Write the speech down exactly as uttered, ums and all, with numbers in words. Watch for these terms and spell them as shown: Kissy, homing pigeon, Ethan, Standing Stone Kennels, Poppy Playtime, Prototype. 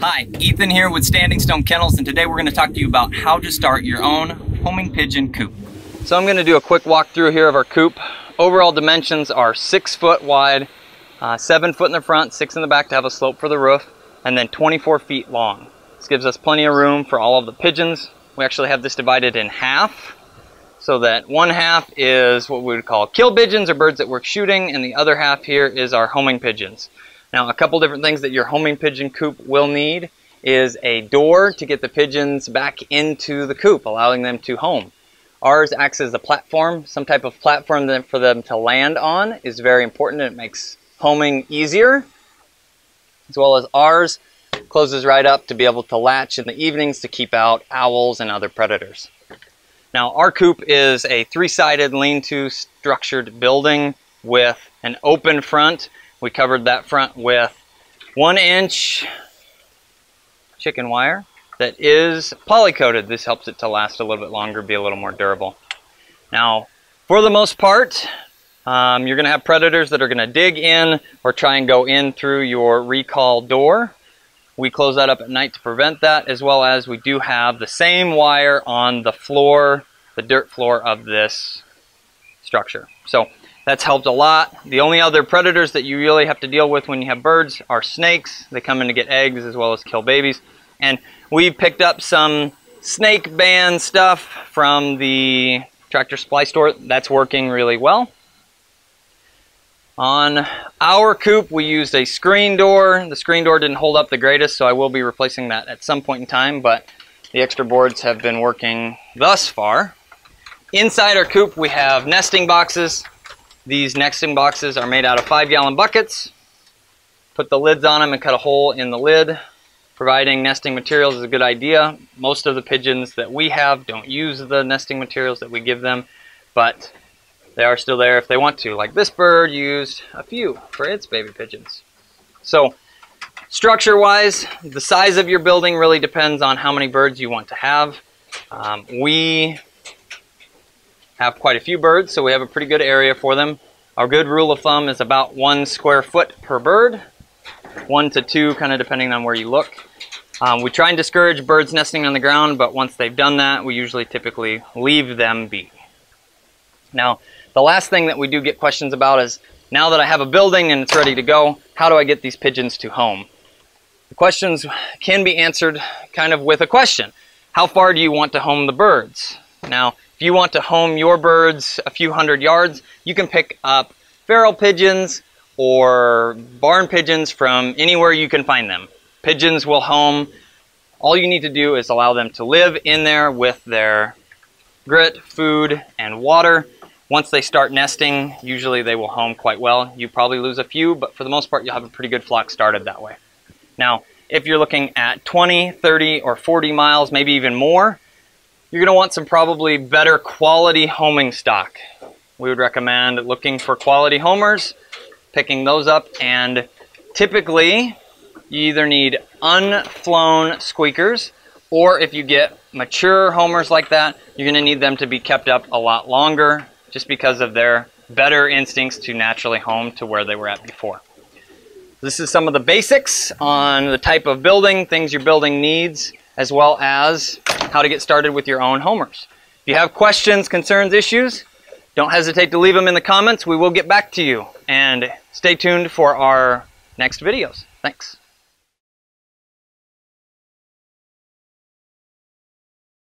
Hi, Ethan here with Standing Stone Kennels, and today we're going to talk to you about how to start your own homing pigeon coop. So I'm going to do a quick walkthrough here of our coop. Overall dimensions are six foot wide, uh, seven foot in the front, six in the back to have a slope for the roof, and then twenty-four feet long. This gives us plenty of room for all of the pigeons. We actually have this divided in half, so that one half is what we would call kill pigeons or birds that we're shooting, and the other half here is our homing pigeons. Now, a couple different things that your homing pigeon coop will need is a door to get the pigeons back into the coop, allowing them to home. Ours acts as a platform. Some type of platform for them to land on is very important, and it makes homing easier. As well as ours closes right up to be able to latch in the evenings to keep out owls and other predators. Now, our coop is a three-sided lean-to structured building with an open front. We covered that front with one inch chicken wire that is poly-coated. This helps it to last a little bit longer, be a little more durable. Now, for the most part, um, you're gonna have predators that are gonna dig in or try and go in through your recall door. We close that up at night to prevent that, as well as we do have the same wire on the floor, the dirt floor of this structure. So that's helped a lot. The only other predators that you really have to deal with when you have birds are snakes. They come in to get eggs as well as kill babies. And we picked up some snake ban stuff from the tractor supply store. That's working really well. On our coop, we used a screen door. The screen door didn't hold up the greatest, so I will be replacing that at some point in time, but the extra boards have been working thus far. Inside our coop, we have nesting boxes. These nesting boxes are made out of five gallon buckets. Put the lids on them and cut a hole in the lid. Providing nesting materials is a good idea. Most of the pigeons that we have don't use the nesting materials that we give them, but they are still there if they want to. Like this bird used a few for its baby pigeons. So structure-wise, the size of your building really depends on how many birds you want to have. Um, we have quite a few birds, so we have a pretty good area for them. Our good rule of thumb is about one square foot per bird, one to two, kind of depending on where you look. Um, we try and discourage birds nesting on the ground, but once they've done that, we usually typically leave them be. Now, the last thing that we do get questions about is, now that I have a building and it's ready to go, how do I get these pigeons to home? The questions can be answered kind of with a question. How far do you want to home the birds? Now, if you want to home your birds a few hundred yards, you can pick up feral pigeons or barn pigeons from anywhere you can find them. Pigeons will home. All you need to do is allow them to live in there with their grit, food, and water. Once they start nesting, usually they will home quite well. You probably lose a few, but for the most part, you'll have a pretty good flock started that way. Now, if you're looking at twenty, thirty, or forty miles, maybe even more, you're going to want some probably better quality homing stock. We would recommend looking for quality homers, picking those up, and typically you either need unflown squeakers, or if you get mature homers like that, you're going to need them to be kept up a lot longer just because of their better instincts to naturally home to where they were at before. This is some of the basics on the type of building, things your building needs, as well as how to get started with your own homers. If you have questions, concerns, issues, don't hesitate to leave them in the comments. We will get back to you, and stay tuned for our next videos. Thanks.